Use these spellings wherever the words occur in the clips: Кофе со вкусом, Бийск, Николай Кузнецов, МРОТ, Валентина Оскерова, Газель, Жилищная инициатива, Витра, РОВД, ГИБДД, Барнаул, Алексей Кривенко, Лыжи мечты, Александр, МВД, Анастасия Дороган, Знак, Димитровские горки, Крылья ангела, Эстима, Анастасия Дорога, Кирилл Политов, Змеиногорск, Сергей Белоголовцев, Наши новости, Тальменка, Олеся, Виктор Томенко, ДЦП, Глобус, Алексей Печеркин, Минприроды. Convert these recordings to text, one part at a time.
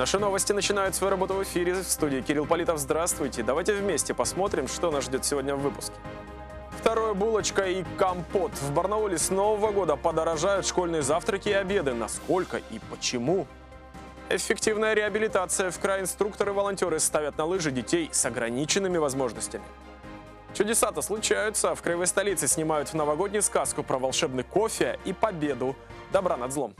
Наши новости начинают свою работу в эфире. В студии Кирилл Политов. Здравствуйте. Давайте вместе посмотрим, что нас ждет сегодня в выпуске. Второе — булочка и компот. В Барнауле с Нового года подорожают школьные завтраки и обеды. Насколько и почему? Эффективная реабилитация. В край инструкторы и волонтеры ставят на лыжи детей с ограниченными возможностями. Чудеса-то случаются. В краевой столице снимают в новогоднюю сказку про волшебный кофе и победу. Добра над злом.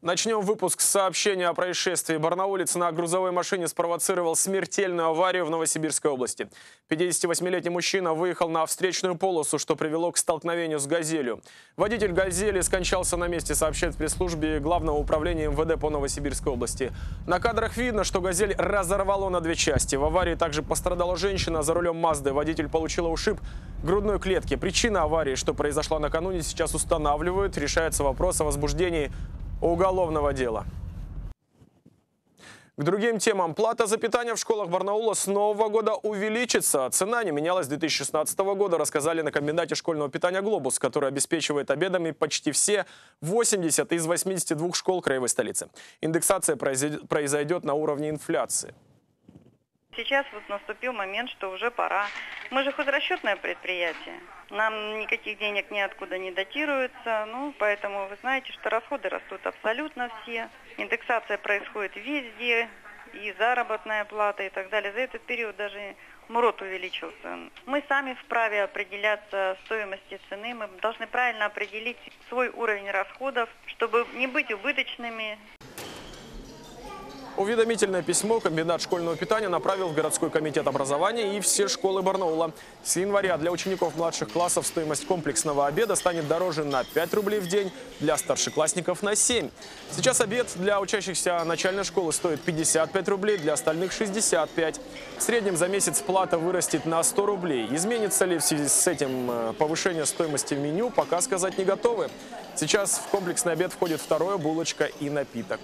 Начнем выпуск с сообщения о происшествии. Барнаулец на грузовой машине спровоцировал смертельную аварию в Новосибирской области. 58-летний мужчина выехал на встречную полосу, что привело к столкновению с «Газелью». Водитель «Газели» скончался на месте, сообщает в пресс-службе Главного управления МВД по Новосибирской области. На кадрах видно, что «Газель» разорвало на две части. В аварии также пострадала женщина за рулем «Мазды». Водитель получил ушиб грудной клетки. Причина аварии, что произошла накануне, сейчас устанавливают. Решается вопрос о возбуждении уголовного дела. К другим темам. Плата за питание в школах Барнаула с Нового года увеличится. Цена не менялась с 2016 года, рассказали на комбинате школьного питания «Глобус», который обеспечивает обедами почти все 80 из 82 школ краевой столицы. Индексация произойдет на уровне инфляции. Сейчас вот наступил момент, что уже пора. Мы же хозрасчетное предприятие. Нам никаких денег ниоткуда не датируется, ну, поэтому вы знаете, что расходы растут абсолютно все. Индексация происходит везде, и заработная плата, и так далее. За этот период даже МРОТ увеличился. Мы сами вправе определяться стоимости цены, мы должны правильно определить свой уровень расходов, чтобы не быть убыточными. Уведомительное письмо комбинат школьного питания направил в городской комитет образования и все школы Барнаула. С января для учеников младших классов стоимость комплексного обеда станет дороже на 5 рублей в день, для старшеклассников на 7. Сейчас обед для учащихся начальной школы стоит 55 рублей, для остальных 65. В среднем за месяц плата вырастет на 100 рублей. Изменится ли в связи с этим повышение стоимости меню, пока сказать не готовы. Сейчас в комплексный обед входит второе, булочка и напиток.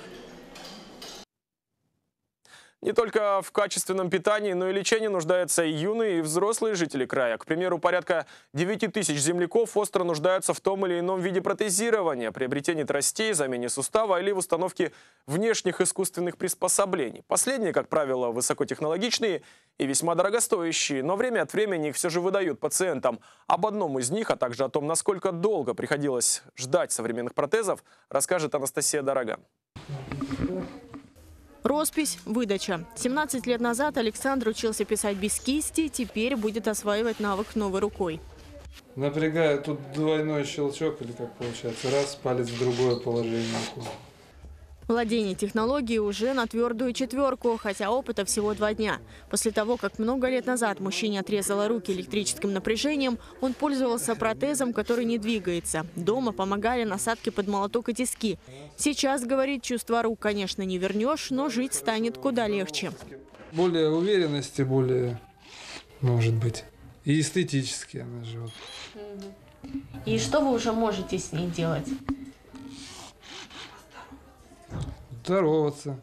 Не только в качественном питании, но и лечении нуждаются и юные, и взрослые жители края. К примеру, порядка 9 тысяч земляков остро нуждаются в том или ином виде протезирования, приобретении тростей, замене сустава или в установке внешних искусственных приспособлений. Последние, как правило, высокотехнологичные и весьма дорогостоящие, но время от времени их все же выдают пациентам. Об одном из них, а также о том, насколько долго приходилось ждать современных протезов, расскажет Анастасия Дорога. Роспись, выдача. 17 лет назад Александр учился писать без кисти, теперь будет осваивать навык новой рукой. Напрягаю, тут двойной щелчок, или как получается, раз палец в другое положение. Владение технологией уже на твердую четверку, хотя опыта всего 2 дня. После того, как много лет назад мужчине отрезало руки электрическим напряжением, он пользовался протезом, который не двигается. Дома помогали насадки под молоток и тиски. Сейчас, говорит, чувство рук, конечно, не вернешь, но жить станет куда легче. Более уверенности, более, может быть, и эстетически она живет. И что вы уже можете с ней делать? Здороваться.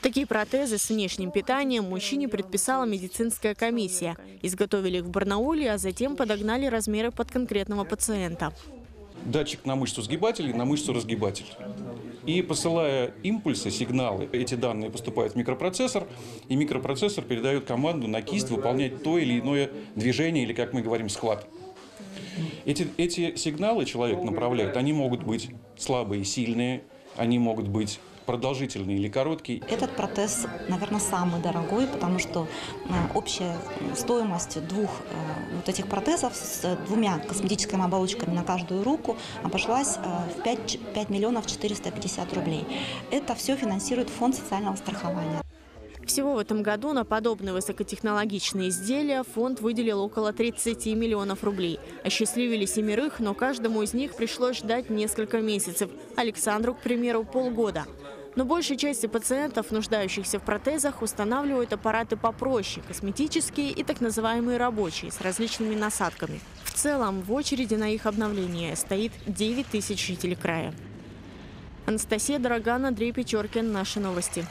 Такие протезы с внешним питанием мужчине предписала медицинская комиссия. Изготовили их в Барнауле, а затем подогнали размеры под конкретного пациента. Датчик на мышцу сгибателя и на мышцу разгибателя. И посылая импульсы, сигналы, эти данные поступают в микропроцессор, и микропроцессор передает команду на кисть выполнять то или иное движение, или, как мы говорим, схват. Эти сигналы человек направляет, они могут быть слабые, сильные, они могут быть продолжительные или короткие. Этот протез, наверное, самый дорогой, потому что общая стоимость двух вот этих протезов с 2 косметическими оболочками на каждую руку обошлась в 5 450 000 рублей. Это все финансирует Фонд социального страхования. Всего в этом году на подобные высокотехнологичные изделия фонд выделил около 30 миллионов рублей. Осчастливили 7, но каждому из них пришлось ждать несколько месяцев. Александру, к примеру, полгода. Но большей части пациентов, нуждающихся в протезах, устанавливают аппараты попроще – косметические и так называемые рабочие с различными насадками. В целом в очереди на их обновление стоит 9 тысяч жителей края. Анастасия Дороган, Андрей Печеркин, «Наши новости».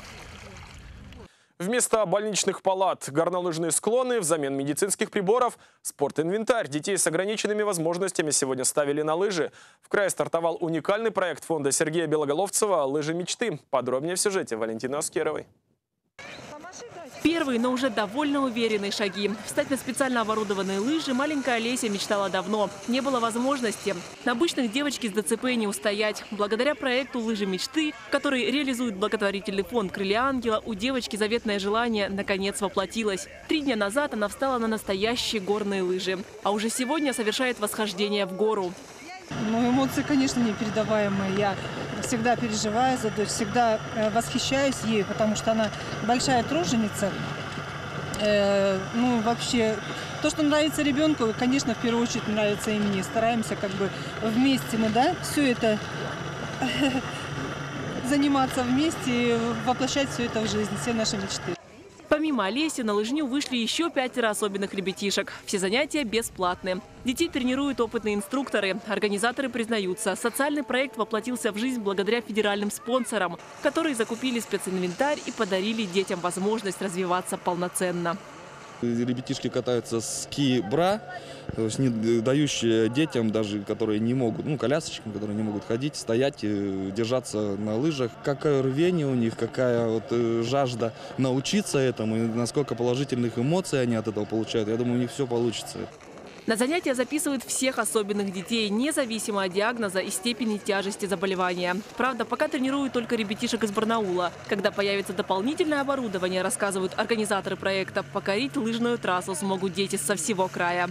Вместо больничных палат – горнолыжные склоны, взамен медицинских приборов – спортинвентарь. Детей с ограниченными возможностями сегодня ставили на лыжи. В крае стартовал уникальный проект фонда Сергея Белоголовцева «Лыжи мечты». Подробнее в сюжете Валентины Оскеровой. Первые, но уже довольно уверенные шаги. Встать на специально оборудованные лыжи маленькая Олеся мечтала давно. Не было возможности. На обычных девочки с ДЦП не устоять. Благодаря проекту «Лыжи мечты», который реализует благотворительный фонд «Крылья ангела», у девочки заветное желание наконец воплотилось. 3 дня назад она встала на настоящие горные лыжи. А уже сегодня совершает восхождение в гору. Ну, эмоции, конечно, непередаваемые. Я всегда переживаю за дочь, всегда восхищаюсь ею, потому что она большая труженица. Ну, вообще, то, что нравится ребенку, конечно, в первую очередь нравится и мне. Стараемся как бы вместе мы, да, все это заниматься вместе, воплощать все это в жизнь, все наши мечты. Помимо Олеси, на лыжню вышли еще 5 особенных ребятишек. Все занятия бесплатны. Детей тренируют опытные инструкторы. Организаторы признаются, социальный проект воплотился в жизнь благодаря федеральным спонсорам, которые закупили специнвентарь и подарили детям возможность развиваться полноценно. Ребятишки катаются с ки-бра, дающие детям, даже которые не могут, ну, колясочкам, которые не могут ходить, стоять, держаться на лыжах. Какое рвение у них, какая вот жажда научиться этому, и насколько положительных эмоций они от этого получают. Я думаю, у них все получится. На занятия записывают всех особенных детей, независимо от диагноза и степени тяжести заболевания. Правда, пока тренируют только ребятишек из Барнаула. Когда появится дополнительное оборудование, рассказывают организаторы проекта, покорить лыжную трассу смогут дети со всего края.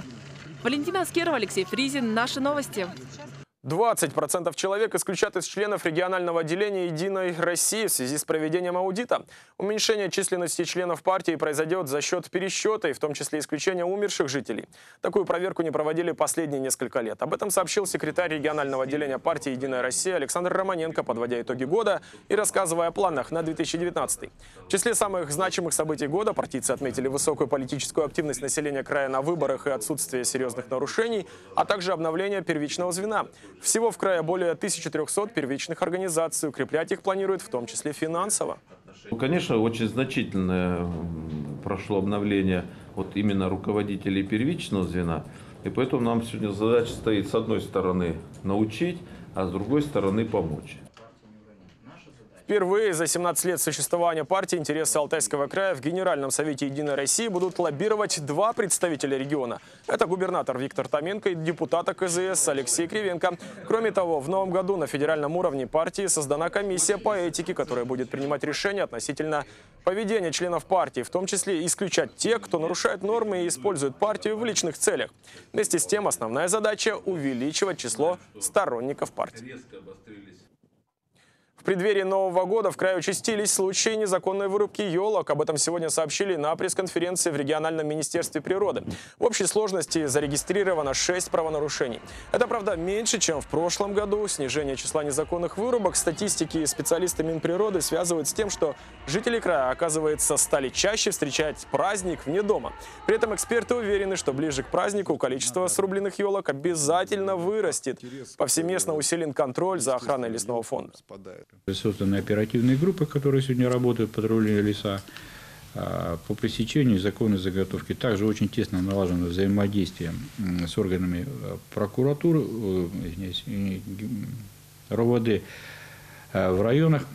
Валентина Оскерова, Алексей Фризин, «Наши новости». 20% человек исключат из членов регионального отделения «Единой России» в связи с проведением аудита. Уменьшение численности членов партии произойдет за счет пересчета и в том числе исключения умерших жителей. Такую проверку не проводили последние несколько лет. Об этом сообщил секретарь регионального отделения партии «Единая Россия» Александр Романенко, подводя итоги года и рассказывая о планах на 2019. В числе самых значимых событий года партийцы отметили высокую политическую активность населения края на выборах и отсутствие серьезных нарушений, а также обновление первичного звена. Всего в крае более 1300 первичных организаций. Укреплять их планируют в том числе финансово. Конечно, очень значительное прошло обновление вот именно руководителей первичного звена. И поэтому нам сегодня задача стоит с одной стороны научить, а с другой стороны помочь. Впервые за 17 лет существования партии интересы Алтайского края в Генеральном совете «Единой России» будут лоббировать 2 представителя региона. Это губернатор Виктор Томенко и депутата КЗС Алексей Кривенко. Кроме того, в новом году на федеральном уровне партии создана комиссия по этике, которая будет принимать решения относительно поведения членов партии, в том числе исключать тех, кто нарушает нормы и использует партию в личных целях. Вместе с тем, основная задача – увеличивать число сторонников партии. В преддверии Нового года в крае участились случаи незаконной вырубки елок. Об этом сегодня сообщили на пресс-конференции в региональном министерстве природы. В общей сложности зарегистрировано 6 правонарушений. Это, правда, меньше, чем в прошлом году. Снижение числа незаконных вырубок статистики и специалисты Минприроды связывают с тем, что жители края, оказывается, стали чаще встречать праздник вне дома. При этом эксперты уверены, что ближе к празднику количество срубленных елок обязательно вырастет. Повсеместно усилен контроль за охраной лесного фонда. Созданы оперативные группы, которые сегодня работают, патрульные леса, по пресечению законной заготовки. Также очень тесно налажено взаимодействие с органами прокуратуры, РОВД в районах.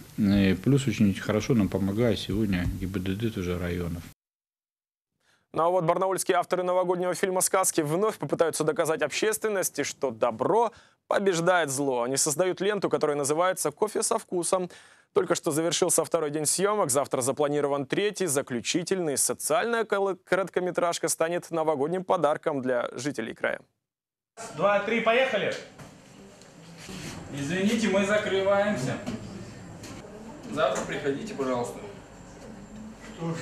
Плюс очень хорошо нам помогает сегодня ГИБДД тоже районов. Ну а вот барнаульские авторы новогоднего фильма «Сказки» вновь попытаются доказать общественности, что добро побеждает зло. Они создают ленту, которая называется «Кофе со вкусом». Только что завершился 2-й день съемок, завтра запланирован 3-й, заключительный. Социальная короткометражка станет новогодним подарком для жителей края. 2, 3, поехали! Извините, мы закрываемся. Завтра приходите, пожалуйста. Что ж...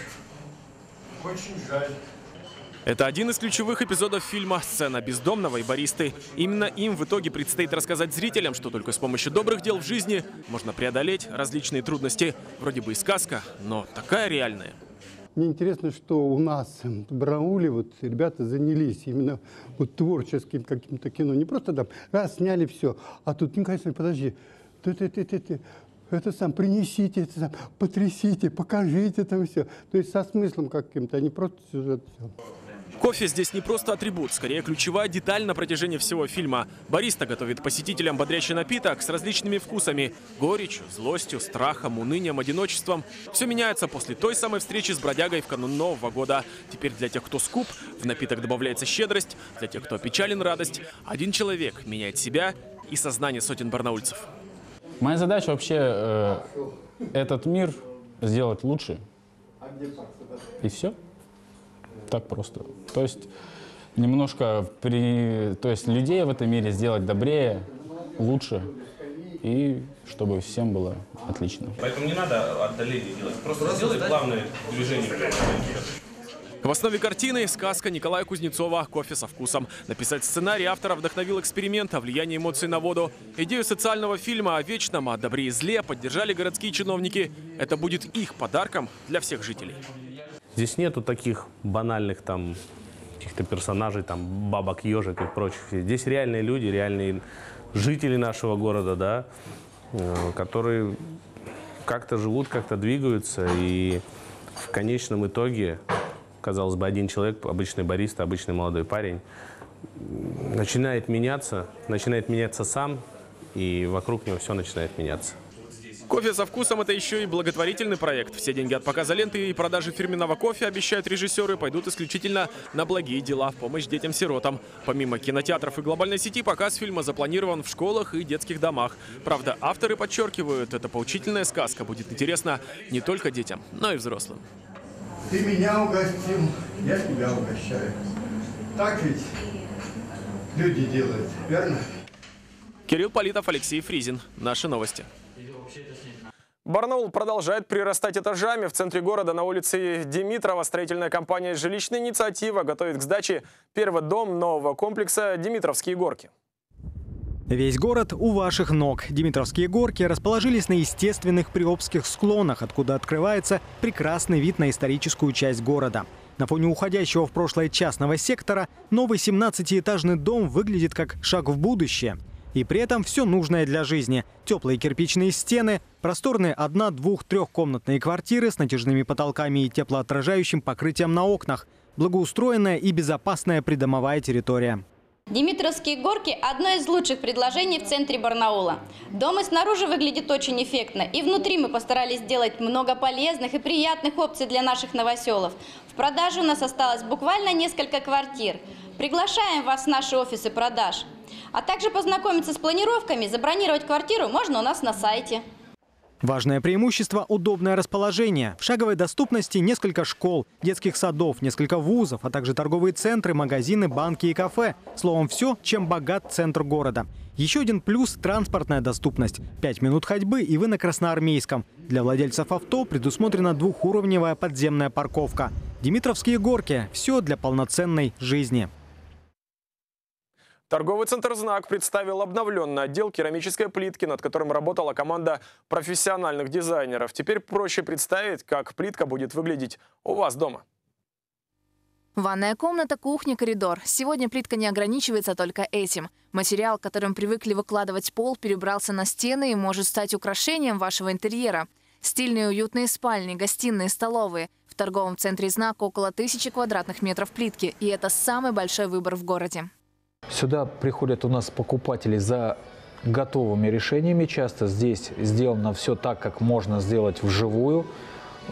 Очень жаль. Это один из ключевых эпизодов фильма «Сцена бездомного и баристы». Именно им в итоге предстоит рассказать зрителям, что только с помощью добрых дел в жизни можно преодолеть различные трудности. Вроде бы и сказка, но такая реальная. Мне интересно, что у нас в Барнауле вот ребята занялись именно вот творческим каким-то кино. Не просто там раз сняли все, а тут, ну, конечно, подожди, принесите, потрясите, покажите там все. То есть со смыслом каким-то, а не просто сюжет. Кофе здесь не просто атрибут, скорее ключевая деталь на протяжении всего фильма. Бариста готовит посетителям бодрящий напиток с различными вкусами. Горечью, злостью, страхом, унынием, одиночеством. Все меняется после той самой встречи с бродягой в канун Нового года. Теперь для тех, кто скуп, в напиток добавляется щедрость, для тех, кто опечален, радость. Один человек меняет себя и сознание сотен барнаульцев. Моя задача вообще этот мир сделать лучше. И все. Так просто. То есть немножко людей в этом мире сделать добрее, лучше, и чтобы всем было отлично. Поэтому не надо отдаление делать, просто сделай плавное движение. В основе картины сказка Николая Кузнецова «Кофе со вкусом». Написать сценарий автора вдохновил эксперимент о влиянии эмоций на воду. Идею социального фильма о вечном, о добре и зле поддержали городские чиновники. Это будет их подарком для всех жителей. Здесь нету таких банальных там каких-то персонажей, там бабок, ежек и прочих. Здесь реальные люди, реальные жители нашего города, да, которые как-то живут, как-то двигаются. И в конечном итоге, казалось бы, один человек, обычный бариста, обычный молодой парень, начинает меняться сам, и вокруг него все начинает меняться. «Кофе со вкусом» — это еще и благотворительный проект. Все деньги от показа ленты и продажи фирменного кофе, обещают режиссеры, пойдут исключительно на благие дела в помощь детям-сиротам. Помимо кинотеатров и глобальной сети, показ фильма запланирован в школах и детских домах. Правда, авторы подчеркивают, эта поучительная сказка будет интересна не только детям, но и взрослым. Ты меня угостил, я тебя угощаю. Так ведь люди делают, верно? Кирилл Политов, Алексей Фризин. Наши новости. Барнаул продолжает прирастать этажами. В центре города на улице Димитрова строительная компания «Жилищная инициатива» готовит к сдаче первый дом нового комплекса «Димитровские горки». Весь город у ваших ног. Димитровские горки расположились на естественных приобских склонах, откуда открывается прекрасный вид на историческую часть города. На фоне уходящего в прошлое частного сектора новый 17-этажный дом выглядит как шаг в будущее. И при этом все нужное для жизни. Теплые кирпичные стены, просторные 1-, 2-, 3-комнатные квартиры с натяжными потолками и теплоотражающим покрытием на окнах. Благоустроенная и безопасная придомовая территория. Димитровские горки – одно из лучших предложений в центре Барнаула. Дом и снаружи выглядит очень эффектно. И внутри мы постарались сделать много полезных и приятных опций для наших новоселов. В продаже у нас осталось буквально несколько квартир. Приглашаем вас в наши офисы продаж. А также познакомиться с планировками, забронировать квартиру можно у нас на сайте. Важное преимущество – удобное расположение. В шаговой доступности несколько школ, детских садов, несколько вузов, а также торговые центры, магазины, банки и кафе. Словом, все, чем богат центр города. Еще один плюс – транспортная доступность. 5 минут ходьбы, и вы на Красноармейском. Для владельцев авто предусмотрена двухуровневая подземная парковка. Димитровские горки – все для полноценной жизни. Торговый центр «Знак» представил обновленный отдел керамической плитки, над которым работала команда профессиональных дизайнеров. Теперь проще представить, как плитка будет выглядеть у вас дома. Ванная комната, кухня, коридор. Сегодня плитка не ограничивается только этим. Материал, которым привыкли выкладывать пол, перебрался на стены и может стать украшением вашего интерьера. Стильные уютные спальни, гостиные, столовые. В торговом центре «Знак» около 1000 квадратных метров плитки. И это самый большой выбор в городе. Сюда приходят у нас покупатели за готовыми решениями. Часто здесь сделано все так, как можно сделать вживую.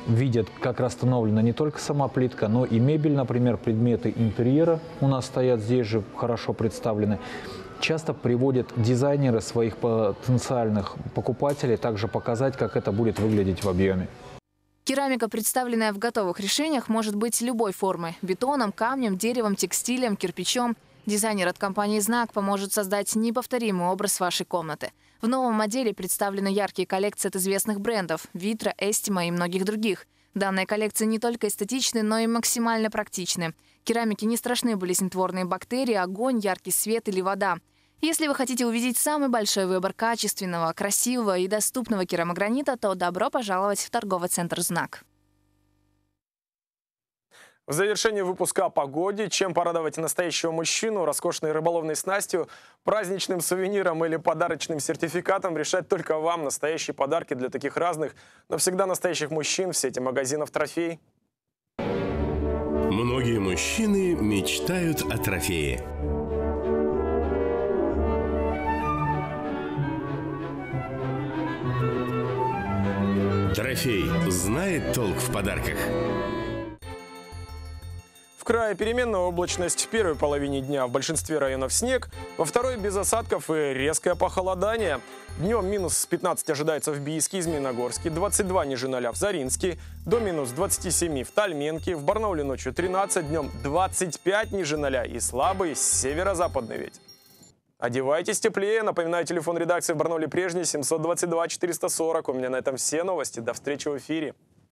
Видят, как расстановлена не только сама плитка, но и мебель, например, предметы интерьера у нас стоят здесь же, хорошо представлены. Часто приводят дизайнеры своих потенциальных покупателей также показать, как это будет выглядеть в объеме. Керамика, представленная в готовых решениях, может быть любой формы – бетоном, камнем, деревом, текстилем, кирпичом. Дизайнер от компании «Знак» поможет создать неповторимый образ вашей комнаты. В новом отделе представлены яркие коллекции от известных брендов – «Витра», «Эстима» и многих других. Данные коллекции не только эстетичны, но и максимально практичны. Керамике не страшны болезнетворные бактерии, огонь, яркий свет или вода. Если вы хотите увидеть самый большой выбор качественного, красивого и доступного керамогранита, то добро пожаловать в торговый центр «Знак». В завершении выпуска о погоде, чем порадовать настоящего мужчину, роскошной рыболовной снастью, праздничным сувениром или подарочным сертификатом, решать только вам. Настоящие подарки для таких разных, но всегда настоящих мужчин в сети магазинов «Трофей». Многие мужчины мечтают о трофее. «Трофей» знает толк в подарках. В крае переменная облачность, в первой половине дня в большинстве районов снег, во второй без осадков и резкое похолодание. Днем минус 15 ожидается в Бийске и Змеиногорске, 22 ниже 0 в Заринске, до минус 27 в Тальменке, в Барнауле ночью 13, днем 25 ниже 0 и слабый северо-западный ветер. Одевайтесь теплее, напоминаю, телефон редакции в Барнауле прежний 722 440. У меня на этом все новости, до встречи в эфире.